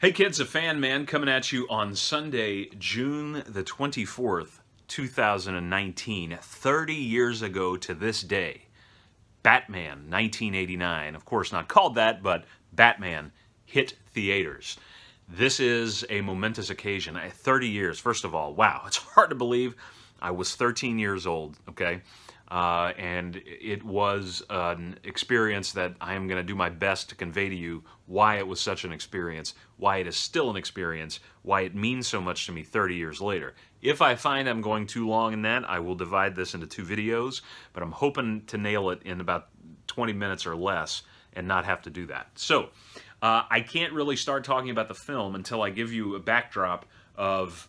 Hey kids, a fan man coming at you on Sunday, June the 24th, 2019. 30 years ago to this day, Batman 1989, of course not called that, but Batman hit theaters. This is a momentous occasion. 30 years, first of all, wow, it's hard to believe. I was 13 years old, okay? And it was an experience that I am going to do my best to convey to you why it was such an experience, why it is still an experience, why it means so much to me 30 years later. If I find I'm going too long in that, I will divide this into two videos, but I'm hoping to nail it in about 20 minutes or less and not have to do that. So, I can't really start talking about the film until I give you a backdrop of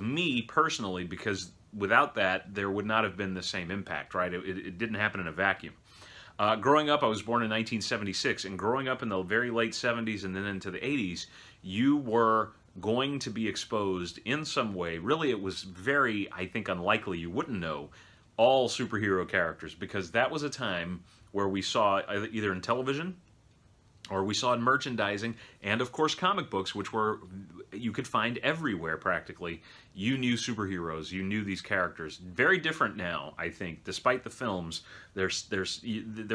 me personally, because without that, there would not have been the same impact, right? It didn't happen in a vacuum. Growing up, I was born in 1976, and growing up in the very late 70s and then into the 80s, you were going to be exposed in some way. Really, it was very, I think, unlikely you wouldn't know all superhero characters, because that was a time where we saw either in television or we saw in merchandising, and of course comic books, which were, you could find everywhere practically. You knew superheroes, you knew these characters. Very different now, I think, despite the films. There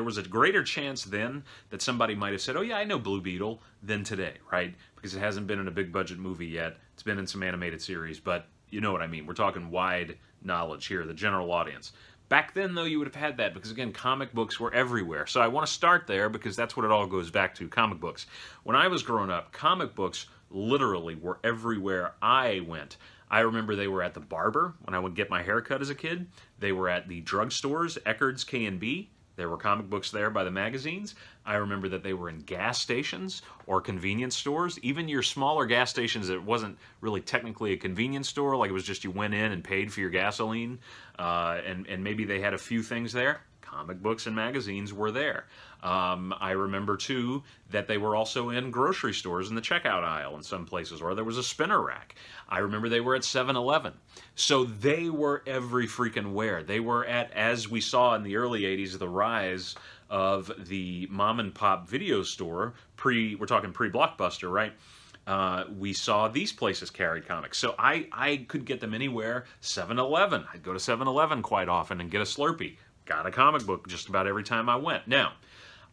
was a greater chance then that somebody might have said, oh yeah, I know Blue Beetle, than today, right? Because it hasn't been in a big budget movie yet. It's been in some animated series, but you know what I mean. We're talking wide knowledge here, the general audience. Back then, though, you would have had that because, again, comic books were everywhere. So I want to start there because that's what it all goes back to, comic books. When I was growing up, comic books literally were everywhere I went. I remember they were at the barber when I would get my hair cut as a kid. They were at the drugstores, Eckerd's, K&B. There were comic books there by the magazines. I remember that they were in gas stations or convenience stores. Even your smaller gas stations, it wasn't really technically a convenience store. Like, it was just you went in and paid for your gasoline. And maybe they had a few things there. Comic books and magazines were there. I remember, too, that they were also in grocery stores in the checkout aisle in some places, or there was a spinner rack. I remember they were at 7-Eleven. So they were every freaking where. They were at, as we saw in the early 80s, the rise of the mom-and-pop video store. We're talking pre-Blockbuster, right? We saw these places carry comics. So I could get them anywhere. 7-Eleven. I'd go to 7-Eleven quite often and get a Slurpee. Got a comic book just about every time I went. Now,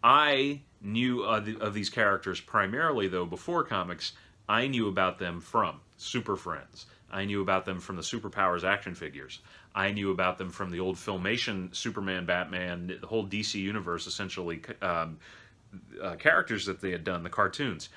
I knew of these characters primarily, though, before comics. I knew about them from Super Friends. I knew about them from the Super Powers action figures. I knew about them from the old Filmation, Superman, Batman, the whole DC universe, essentially, characters that they had done, the cartoons.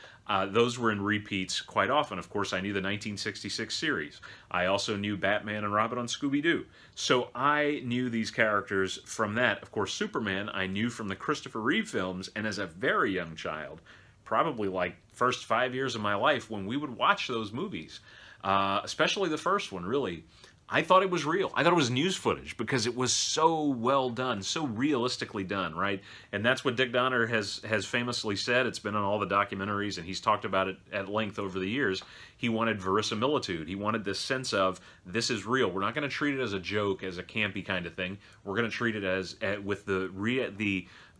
Those were in repeats quite often. Of course, I knew the 1966 series. I also knew Batman and Robin on Scooby-Doo. So I knew these characters from that. Of course, Superman I knew from the Christopher Reeve films, and as a very young child, probably like first 5 years of my life, when we would watch those movies, especially the first one, really, I thought it was real. I thought it was news footage because it was so well done, so realistically done, right? And that's what Dick Donner has famously said. It's been on all the documentaries, and he's talked about it at length over the years. He wanted verisimilitude. He wanted this sense of, this is real. We're not going to treat it as a joke, as a campy kind of thing. We're going to treat it as, with the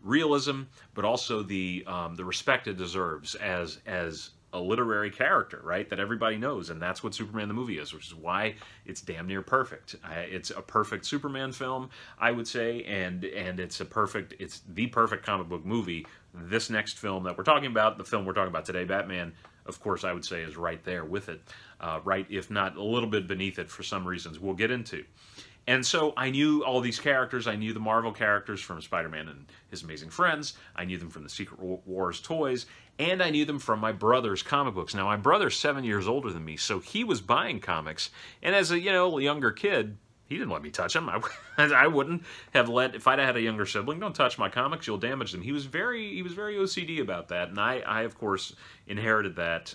realism, but also the respect it deserves as a literary character, right, that everybody knows, and that's what Superman the movie is, which is why it's damn near perfect. It's a perfect Superman film, I would say, and it's the perfect comic book movie. This next film that we're talking about, the film we're talking about today, Batman, of course, I would say is right there with it, right, if not a little bit beneath it for some reasons we'll get into. And so I knew all these characters. I knew the Marvel characters from Spider-Man and His Amazing Friends. I knew them from the Secret Wars toys. And I knew them from my brother's comic books. Now, my brother's 7 years older than me, so he was buying comics. And as a, younger kid, he didn't let me touch them. I wouldn't have let, if I'd had a younger sibling, don't touch my comics, you'll damage them. He was very OCD about that. And I of course, inherited that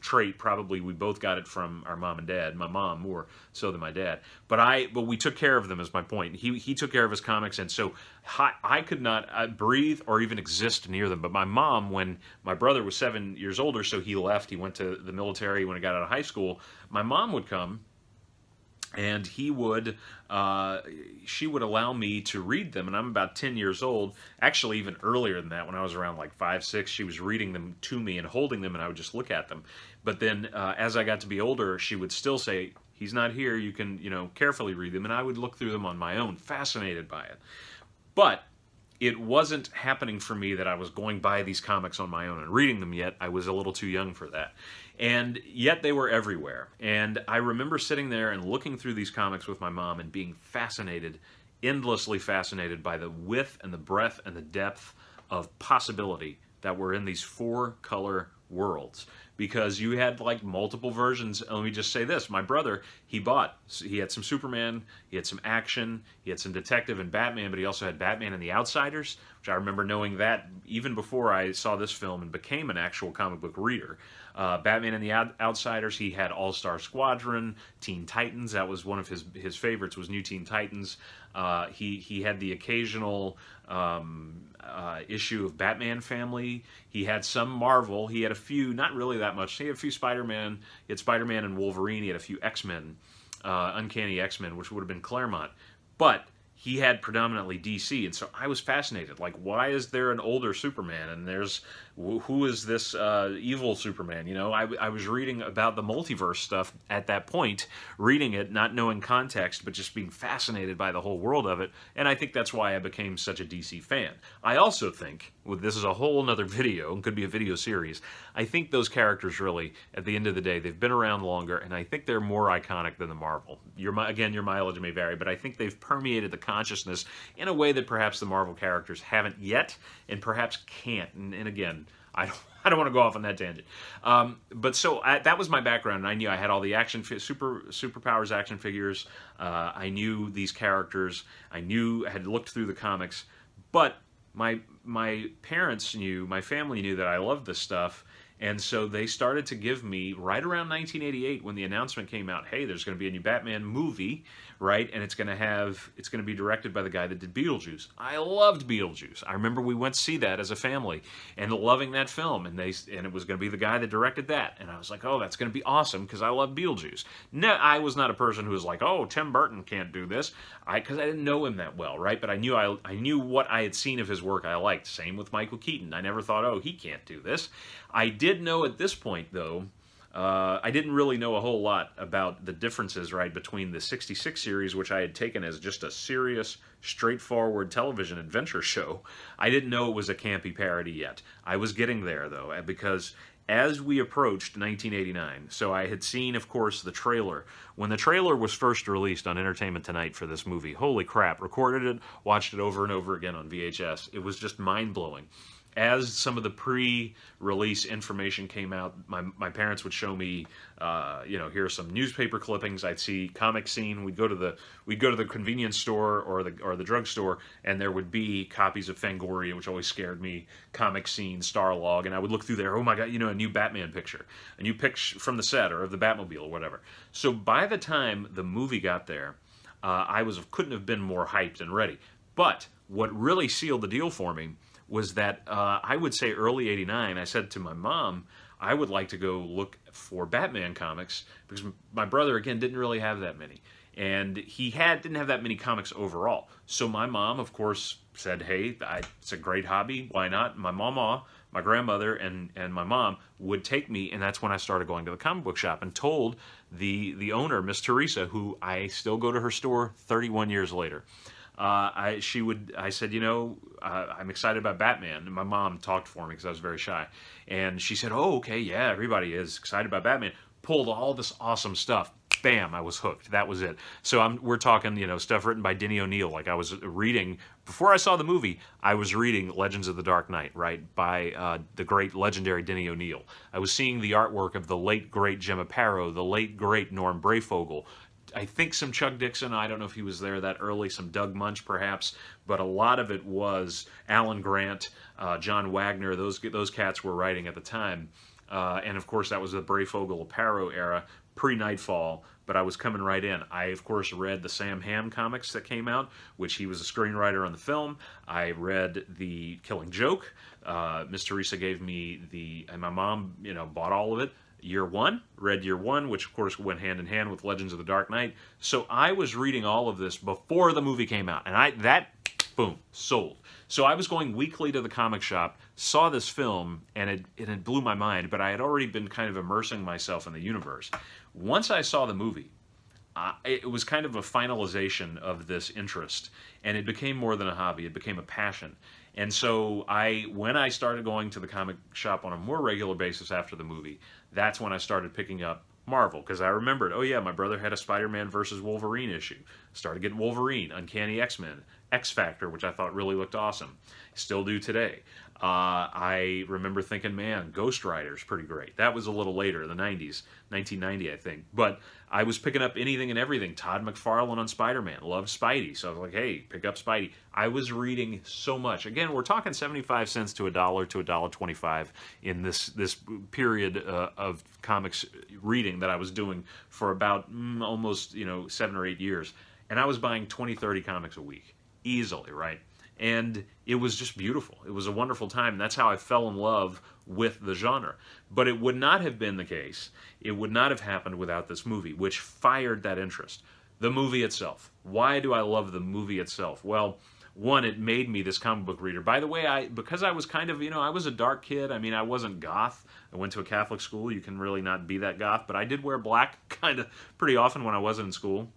trait. Probably we both got it from our mom and dad, my mom more so than my dad. But we took care of them, is my point. He took care of his comics, and so I could not breathe or even exist near them. But my mom, when my brother was 7 years older, so he left, he went to the military when he got out of high school, my mom would come And he would, she would allow me to read them, and I'm about 10 years old. Actually, even earlier than that, when I was around like 5, 6, she was reading them to me and holding them, and I would just look at them. But then as I got to be older, she would still say, he's not here, you can, you know, carefully read them, and I would look through them on my own, fascinated by it. But it wasn't happening for me that I was going by these comics on my own and reading them yet. I was a little too young for that. And yet they were everywhere. And I remember sitting there and looking through these comics with my mom and being fascinated, endlessly fascinated by the width and the breadth and the depth of possibility that were in these 4-color worlds. Because you had like multiple versions. And let me just say this, my brother, he had some Superman, he had some action, he had some detective and Batman, but he also had Batman and the Outsiders, which I remember knowing that even before I saw this film and became an actual comic book reader. Batman and the Outsiders, he had All Star Squadron, Teen Titans, that was one of his favorites, was New Teen Titans. He had the occasional issue of Batman Family. He had some Marvel. He had a few, not really that much. He had a few Spider-Man. He had Spider-Man and Wolverine. He had a few X-Men, Uncanny X-Men, which would have been Claremont. But he had predominantly DC, and so I was fascinated. Like, why is there an older Superman? And there's, who is this evil Superman? You know, I was reading about the multiverse stuff at that point, reading it, not knowing context, but just being fascinated by the whole world of it. And I think that's why I became such a DC fan. I also think, well, this is a whole other video, and could be a video series, I think those characters really, at the end of the day, they've been around longer, and I think they're more iconic than the Marvel. Again, your mileage may vary, but I think they've permeated the consciousness in a way that perhaps the Marvel characters haven't yet, and perhaps can't. And again, I don't want to go off on that tangent. But so that was my background, and I knew I had all the Super Powers action figures. I knew these characters. I had looked through the comics, but my parents knew, my family knew that I loved this stuff. And so they started to give me, right around 1988, when the announcement came out, hey, there's going to be a new Batman movie, right? And it's going to be directed by the guy that did Beetlejuice. I loved Beetlejuice. I remember we went to see that as a family and loving that film. And it was going to be the guy that directed that. And I was like, oh, that's going to be awesome because I love Beetlejuice. No, I was not a person who was like, oh, Tim Burton can't do this. Because I didn't know him that well, right? But I knew what I had seen of his work I liked. Same with Michael Keaton. I never thought, oh, he can't do this. I did know at this point, though, I didn't really know a whole lot about the differences, right, between the 66 series, which I had taken as just a serious, straightforward television adventure show. I didn't know it was a campy parody yet. I was getting there, though, because as we approached 1989, so I had seen, of course, the trailer. When the trailer was first released on Entertainment Tonight for this movie, holy crap, recorded it, watched it over and over again on VHS. It was just mind-blowing. As some of the pre-release information came out, my parents would show me, you know, here's some newspaper clippings. I'd see Comic Scene. We'd go to the convenience store or the drugstore, and there would be copies of Fangoria, which always scared me. Comic Scene, Starlog, and I would look through there. Oh my God, you know, a new Batman picture, a new picture from the set or of the Batmobile or whatever. So by the time the movie got there, I couldn't have been more hyped and ready. But what really sealed the deal for me was that I would say early '89, I said to my mom, I would like to go look for Batman comics, because my brother, again, didn't really have that many. And he didn't have that many comics overall. So my mom, of course, said, hey, it's a great hobby, why not? My mama, my grandmother, and my mom would take me, and that's when I started going to the comic book shop and told the owner, Miss Teresa, who I still go to her store 31 years later. I said, you know, I'm excited about Batman. And my mom talked for me because I was very shy. And she said, oh, okay, yeah, everybody is excited about Batman. Pulled all this awesome stuff. Bam, I was hooked. That was it. So we're talking, you know, stuff written by Denny O'Neil. Like I was reading, before I saw the movie, I was reading Legends of the Dark Knight, right, by the great legendary Denny O'Neil. I was seeing the artwork of the late, great Jim Aparo, the late, great Norm Breyfogle, I think some Chuck Dixon, I don't know if he was there that early, some Doug Munch perhaps, but a lot of it was Alan Grant, John Wagner, those cats were writing at the time. And of course that was the Breyfogle-Aparo era, pre-Nightfall, but I was coming right in. I, of course, read the Sam Hamm comics that came out, which he was a screenwriter on the film. I read The Killing Joke. Miss Teresa gave me and my mom, you know, bought all of it. Year One, read Year One, which of course went hand in hand with Legends of the Dark Knight. So I was reading all of this before the movie came out, and boom, sold. So I was going weekly to the comic shop, saw this film, and it blew my mind, but I had already been kind of immersing myself in the universe. Once I saw the movie, it was kind of a finalization of this interest, and it became more than a hobby, it became a passion. And so when I started going to the comic shop on a more regular basis after the movie, that's when I started picking up Marvel, because I remembered, oh yeah, my brother had a Spider-Man versus Wolverine issue. Started getting Wolverine, Uncanny X-Men, X-Factor, which I thought really looked awesome. Still do today. I remember thinking, man, Ghost Rider's pretty great. That was a little later, the 90s, 1990, I think. But I was picking up anything and everything. Todd McFarlane on Spider-Man, loved Spidey. So I was like, hey, pick up Spidey. I was reading so much. Again, we're talking 75 cents to $1.25 in this period of comics reading that I was doing for about almost 7 or 8 years. And I was buying 20, 30 comics a week, easily, right? And it was just beautiful. It was a wonderful time. That's how I fell in love with the genre. But it would not have been the case. It would not have happened without this movie, which fired that interest. The movie itself. Why do I love the movie itself? Well, one, it made me this comic book reader. By the way, because I was kind of, I was a dark kid. I mean, I wasn't goth. I went to a Catholic school. You can really not be that goth. But I did wear black kind of pretty often when I wasn't in school.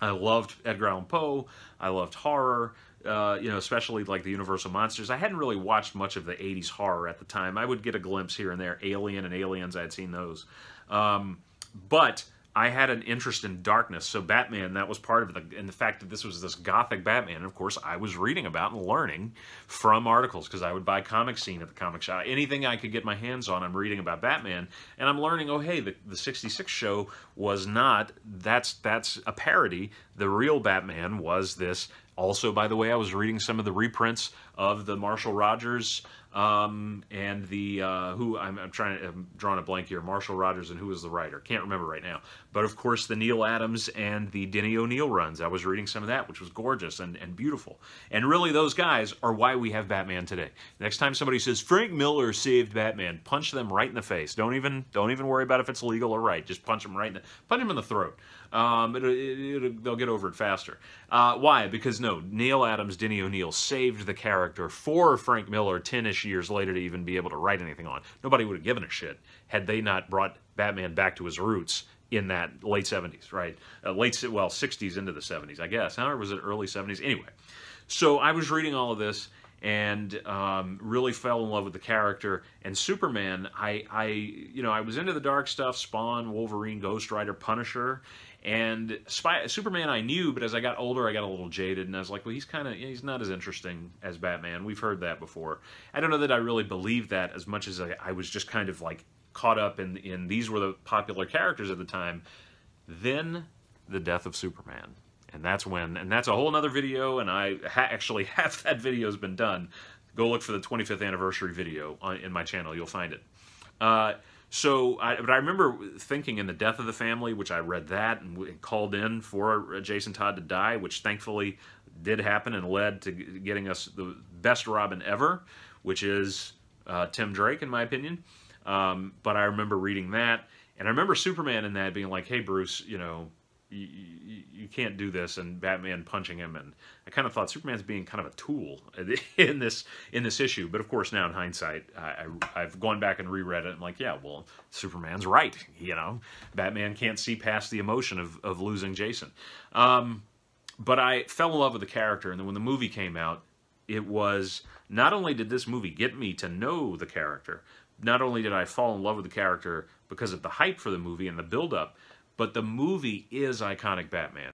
I loved Edgar Allan Poe. I loved horror. Especially like the Universal Monsters. I hadn't really watched much of the 80s horror at the time. I would get a glimpse here and there. Alien and Aliens, I had seen those. But I had an interest in darkness. So Batman, that was part of it. And the fact that this was this gothic Batman, and of course, I was reading about and learning from articles, because I would buy Comic Scene at the comic shop. Anything I could get my hands on, I'm reading about Batman. And I'm learning, oh, hey, the 66 show was not, that's a parody. The real Batman was this. Also, by the way, I was reading some of the reprints of the Marshall Rogers and the I'm drawing a blank here. Marshall Rogers and who was the writer? Can't remember right now. But of course, the Neil Adams and the Denny O'Neil runs. I was reading some of that, which was gorgeous and beautiful. And really, those guys are why we have Batman today. Next time somebody says Frank Miller saved Batman, punch them right in the face. Don't even worry about if it's legal or right. Just punch them right in the throat. They'll get over it faster. Why? Because no, Neil Adams, Denny O'Neil saved the character for Frank Miller 10-ish years later to even be able to write anything on. Nobody would have given a shit had they not brought Batman back to his roots in that late 70s, right? Well, 60s into the 70s, I guess. Or was it early 70s? Anyway, so I was reading all of this and really fell in love with the character. And Superman, I was into the dark stuff, Spawn, Wolverine, Ghost Rider, Punisher, and Superman I knew, but as I got older, I got a little jaded, and I was like, well, he's not as interesting as Batman. We've heard that before. I don't know that I really believed that as much as I was just kind of like caught up in these were the popular characters at the time. Then the death of Superman. And that's when, and that's a whole nother video, and I actually half that video has been done. Go look for the 25th anniversary video in my channel. You'll find it. But I remember thinking in The Death of the Family, which I read that and called in for Jason Todd to die, which thankfully did happen and led to getting us the best Robin ever, which is Tim Drake, in my opinion. But I remember reading that, and I remember Superman in that being like, hey, Bruce, you can't do this, and Batman punching him, and I kind of thought Superman's being kind of a tool in this issue. But of course, now in hindsight, I've gone back and reread it, and I'm like, yeah, well, Superman's right. Batman can't see past the emotion of losing Jason. But I fell in love with the character, and then when the movie came out, it was not only did this movie get me to know the character, not only did I fall in love with the character because of the hype for the movie and the build-up, but the movie is iconic Batman.